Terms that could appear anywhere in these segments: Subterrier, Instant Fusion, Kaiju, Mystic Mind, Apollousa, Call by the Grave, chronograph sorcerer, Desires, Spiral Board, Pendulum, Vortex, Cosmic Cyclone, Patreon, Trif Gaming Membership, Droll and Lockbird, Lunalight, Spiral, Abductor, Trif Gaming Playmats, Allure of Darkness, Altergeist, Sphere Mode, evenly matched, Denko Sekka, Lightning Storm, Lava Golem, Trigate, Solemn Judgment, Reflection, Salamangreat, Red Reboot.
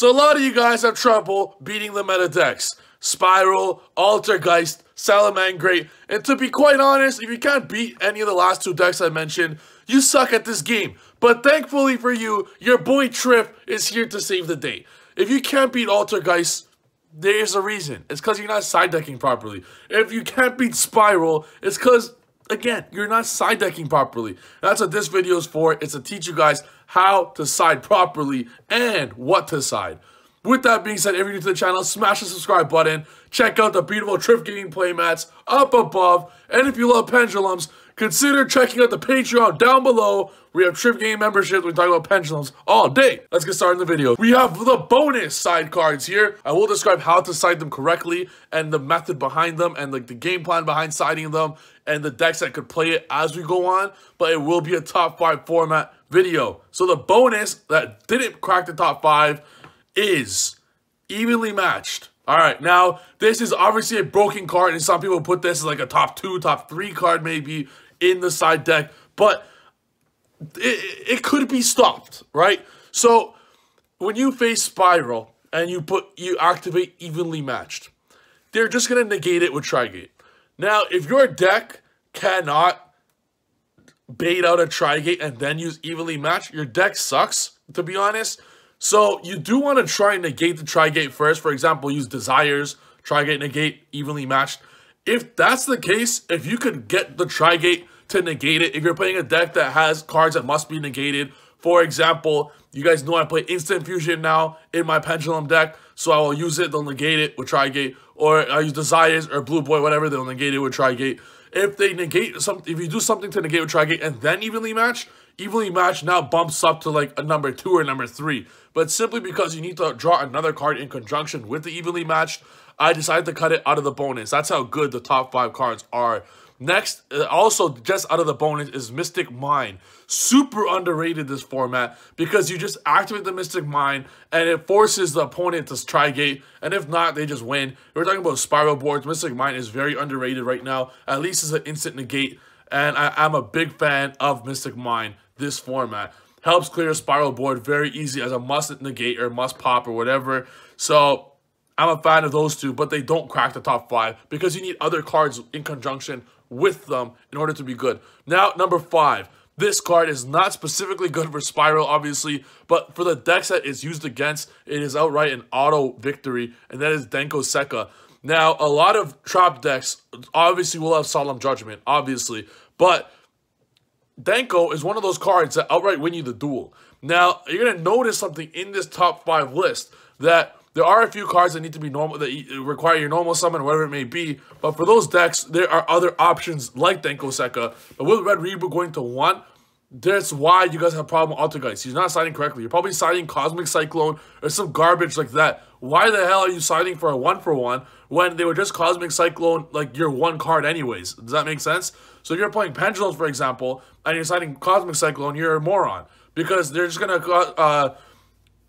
So a lot of you guys have trouble beating the meta decks. Spiral, Altergeist, Salamangreat, and to be quite honest, if you can't beat any of the last two decks I mentioned, you suck at this game. But thankfully for you, your boy Trif is here to save the day. If you can't beat Altergeist, there's a reason. It's because you're not side decking properly. If you can't beat Spiral, it's because, again, you're not side decking properly. That's what this video is for. It's to teach you guys how to side properly and what to side. With that being said, if you're new to the channel, smash the subscribe button. Check out the beautiful Trif Gaming Playmats up above. And if you love pendulums, consider checking out the Patreon down below. We have Trif Gaming Membership. We talk about pendulums all day. Let's get started in the video. We have the bonus side cards here. I will describe how to side them correctly and the method behind them and like the game plan behind siding them and the decks that could play it as we go on. But it will be a top 5 format video. So the bonus that didn't crack the top 5 is evenly matched. Alright, now this is obviously a broken card, and some people put this as like a top 2, top 3 card maybe in the side deck, but it could be stopped, right? So when you face Spiral and you activate evenly matched, they're just gonna negate it with Trigate. Now if your deck cannot bait out a Trigate and then use evenly matched, your deck sucks, to be honest. So you do want to try and negate the Trigate first. For example, use Desires, Trigate, negate, evenly matched. If that's the case, if you could get the Trigate to negate it, if you're playing a deck that has cards that must be negated, for example, you guys know I play Instant Fusion now in my Pendulum deck, so I will use it, they'll negate it with Trigate, or I use Desires or Blue Boy, whatever, they'll negate it with Trigate. If you do something to negate with Trigate and then evenly matched now bumps up to like a number 2 or number 3. But simply because you need to draw another card in conjunction with the evenly matched, I decided to cut it out of the bonus. That's how good the top 5 cards are. Next, also just out of the bonus is Mystic Mind. Super underrated this format because you just activate the Mystic Mind and it forces the opponent to Trigate, and if not, they just win. If we're talking about Spiral boards, Mystic Mind is very underrated right now, at least as an instant negate, and I'm a big fan of Mystic Mind. This format helps clear a Spiral board very easy as a must negate or must pop or whatever. So I'm a fan of those two, but they don't crack the top 5 because you need other cards in conjunction with them in order to be good. Now, number 5. This card is not specifically good for Spiral, obviously, but for the decks that it's used against, it is outright an auto victory, and that is Denko Sekka. Now, a lot of trap decks obviously will have Solemn Judgment, obviously, but Denko is one of those cards that outright win you the duel. Now, you're going to notice something in this top 5 list, that there are a few cards that need to be normal, that require your normal summon, whatever it may be. But for those decks, there are other options like Denko Sekka. But with Red Reboot going to 1, that's why you guys have a problem with Altergeist. You're not siding correctly. You're probably siding Cosmic Cyclone or some garbage like that. Why the hell are you siding for a 1-for-1 when they were just Cosmic Cyclone, like, your 1 card anyways? Does that make sense? So if you're playing Pendulums, for example, and you're siding Cosmic Cyclone, you're a moron. Because they're just going to...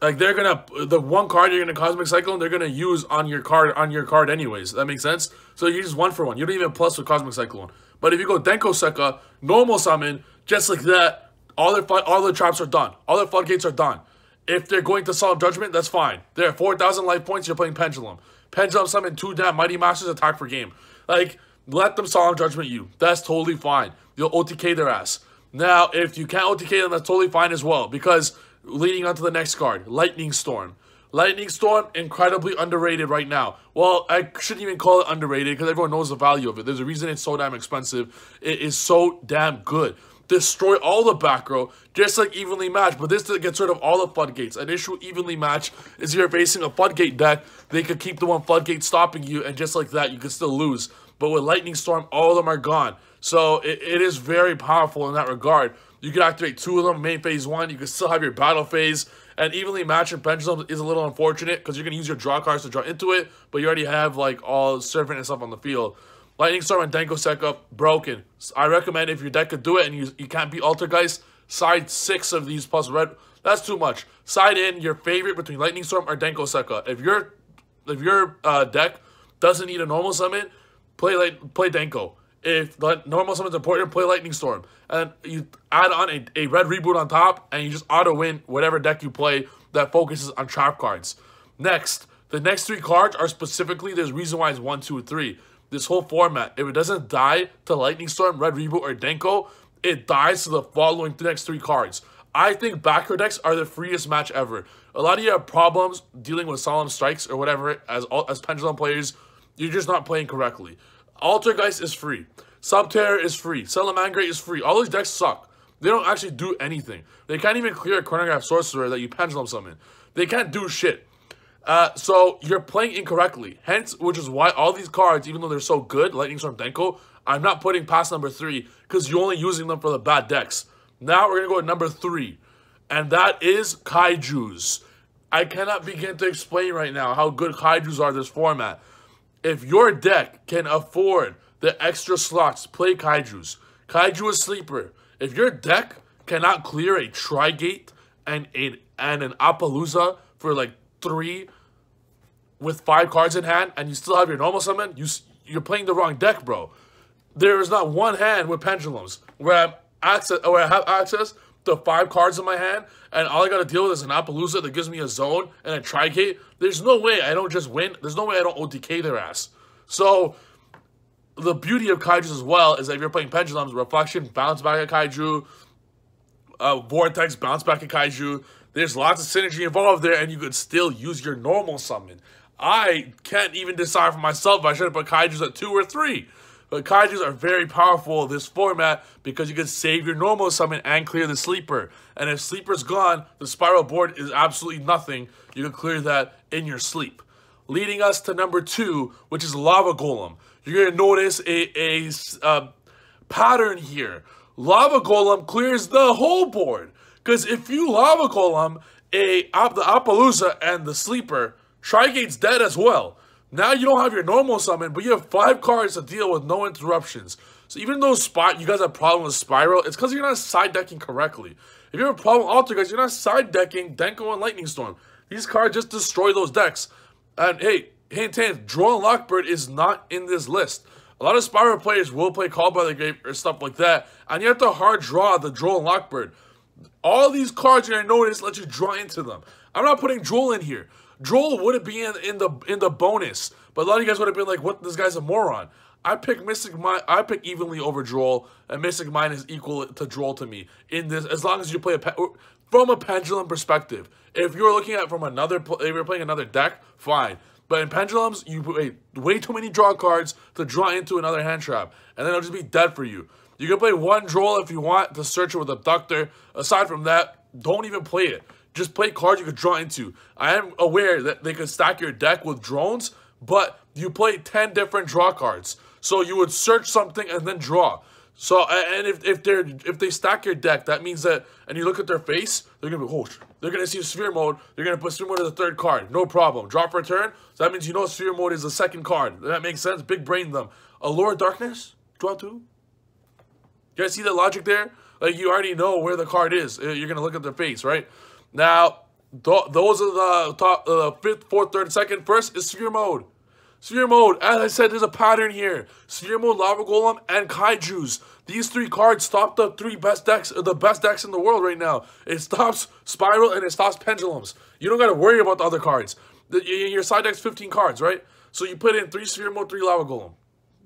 the 1 card you're gonna Cosmic Cyclone, they're gonna use on your card anyways. That makes sense. So you just 1-for-1. You don't even plus with Cosmic Cyclone. But if you go Denko Sekka, normal summon, just like that, all the traps are done. All the floodgates are done. If they're going to Solemn Judgment, that's fine. There are 4,000 life points. You're playing Pendulum. Pendulum summon 2 damn Mighty Masters, attack for game. Like, let them Solemn Judgment you. That's totally fine. You'll OTK their ass. Now, if you can't OTK them, that's totally fine as well, because leading on to the next card, Lightning Storm. Lightning Storm, incredibly underrated right now. Well, I shouldn't even call it underrated because everyone knows the value of it. There's a reason it's so damn expensive. It is so damn good. Destroy all the back row, just like evenly matched, but this gets rid of all the floodgates. An issue with evenly matched is if you're facing a floodgate deck, they could keep the 1 floodgate stopping you, and just like that, you could still lose. But with Lightning Storm, all of them are gone. So it is very powerful in that regard. You can activate 2 of them, main phase 1. You can still have your battle phase. And evenly matched and Pendulum is a little unfortunate because you're going to use your draw cards to draw into it, but you already have, like, all Servant and stuff on the field. Lightning Storm and Denko Sekka, broken. I recommend if your deck could do it and you can't beat Altergeist, side 6 of these plus red. That's too much. Side in your favorite between Lightning Storm or Denko Sekka. If your deck doesn't need a normal summon, play Denko. If normal summon's important, play Lightning Storm. And you add on a Red Reboot on top, and you just auto-win whatever deck you play that focuses on trap cards. Next, the next three cards are specifically there's reason why it's 1, 2, 3. This whole format, if it doesn't die to Lightning Storm, Red Reboot, or Denko, it dies to the following next three cards. I think backer decks are the freest match ever. A lot of you have problems dealing with Solemn Strikes or whatever as Pendulum players. You're just not playing correctly. Altergeist is free. Subterrier is free. Salamangreat is free. All these decks suck. They don't actually do anything. They can't even clear a chronograph sorcerer that you Pendulum summon. They can't do shit. So you're playing incorrectly. Hence, which is why all these cards, even though they're so good, Lightning Storm, Denko, I'm not putting past number 3 because you're only using them for the bad decks. Now we're going to go to number 3, and that is Kaijus. I cannot begin to explain right now how good Kaijus are this format. If your deck can afford the extra slots, play Kaijus. Kaiju is sleeper. If your deck cannot clear a Trigate and an Apollousa for like 3 with 5 cards in hand, and you still have your normal summon, you're playing the wrong deck, bro. There is not one hand with Pendulums where I have access to 5 cards in my hand, and all I gotta deal with is an Apollousa that gives me a zone and a Trigate. There's no way I don't just win. There's no way I don't OTK their ass. So the beauty of Kaijus as well is that if you're playing Pendulums, Reflection, bounce back at Kaiju, Vortex, bounce back at Kaiju. There's lots of synergy involved there, and you could still use your normal summon. I can't even decide for myself if I should have put Kaijus at 2 or 3. But Kaijus are very powerful in this format because you can save your normal summon and clear the sleeper. And if sleeper's gone, the spiral board is absolutely nothing. You can clear that in your sleep. Leading us to number 2, which is Lava Golem. You're going to notice a pattern here. Lava Golem clears the whole board. Because if you Lava Golem, the Apollousa and the Sleeper, Trigate's dead as well. Now you don't have your normal summon, but you have 5 cards to deal with no interruptions. So even though you guys have a problem with Spiral, it's because you're not side-decking correctly. If you have a problem with Altergeist, you're not side-decking Denko and Lightning Storm. These cards just destroy those decks. And hey, hint, hint, Droll and Lockbird is not in this list. A lot of Spiral players will play Call by the Grave or stuff like that, and you have to hard draw the Droll and Lockbird. All these cards you're going to notice let you draw into them. I'm not putting Droll in here. Droll wouldn't be in the bonus, but a lot of you guys would have been like, what, this guy's a moron. I pick Mystic Mind, I pick evenly over Droll, and Mystic Mind is equal to Droll to me in this, as long as you play from a Pendulum perspective. If you're looking at from another, if you're playing another deck, fine. But in Pendulums, you play way too many draw cards to draw into another hand trap, and then it'll just be dead for you. You can play 1 Droll if you want to search it with Abductor. Aside from that, don't even play it. Just play cards you can draw into. I am aware that they can stack your deck with drones, but you play 10 different draw cards. So you would search something and then draw. So, and if they stack your deck, that means that, and you look at their face, they're going to be, oh, they're going to see Sphere Mode. They're going to put Sphere Mode as the 3rd card. No problem. Draw for a turn. So that means you know Sphere Mode is the 2nd card. That makes sense. Big brain them. Allure of Darkness? Draw 2? You guys see the logic there? Like, you already know where the card is. You're going to look at their face, right? Now, those are the top 5th, 4th, 3rd, 2nd. First is Sphere Mode. Sphere Mode, as I said, there's a pattern here. Sphere Mode, Lava Golem, and Kaijus. These 3 cards stop the 3 best decks, the best decks in the world right now. It stops Spiral and it stops Pendulums. You don't got to worry about the other cards. Your side deck's 15 cards, right? So you put in 3 Sphere Mode, 3 Lava Golem.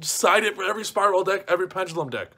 Side it for every Spiral deck, every Pendulum deck.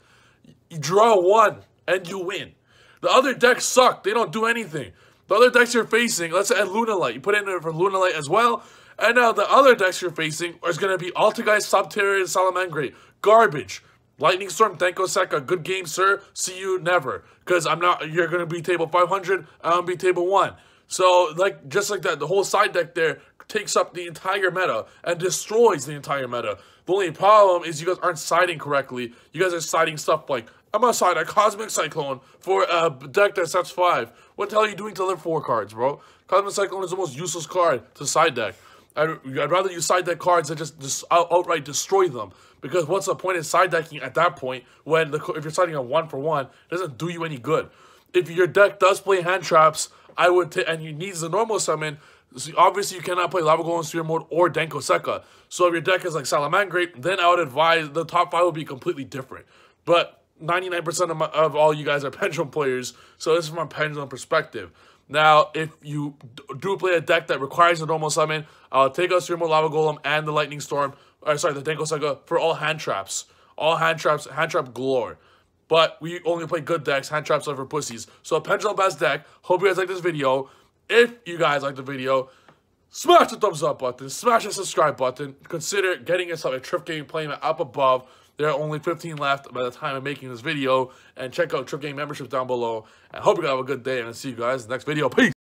You draw 1 and you win. The other decks suck. They don't do anything. The other decks you're facing, let's add Lunalight. You put in there for Lunalight as well. And now the other decks you're facing is going to be Altergeist, Subterrier, and Salamangreat. Garbage. Lightning Storm, Denko Sekka. Good game, sir. See you never. Because I'm not. You're going to be table 500. I'm going to be table 1. So like just like that, the whole side deck there takes up the entire meta and destroys the entire meta. The only problem is you guys aren't siding correctly. You guys are siding stuff like, I'm gonna side a Cosmic Cyclone for a deck that sets 5. What the hell are you doing to live 4 cards, bro? Cosmic Cyclone is the most useless card to side deck. I'd rather you side deck cards that just outright destroy them. Because what's the point in side decking at that point when if you're siding a 1-for-1, it doesn't do you any good. If your deck does play hand traps, I would and you need the normal summon. So obviously, you cannot play Lava Golem, Sphere Mode, or Denko Sekka. So if your deck is like Salamangreat, then I would advise the top 5 would be completely different. But 99% of all you guys are Pendulum players, so this is from a Pendulum perspective. Now, if you do play a deck that requires a normal summon, take out Sphere Mode Lava Golem and the Lightning Storm, the Denko Sekka for all hand traps. All hand traps, hand trap galore. But we only play good decks, hand traps are for pussies. So a Pendulum best deck, hope you guys like this video. If you guys like the video, smash the thumbs up button, smash the subscribe button, consider getting yourself a Trif Gaming Playmat up above. There are only 15 left by the time I'm making this video, and check out Trif Gaming Membership down below. I hope you guys have a good day, and I'll see you guys in the next video. Peace!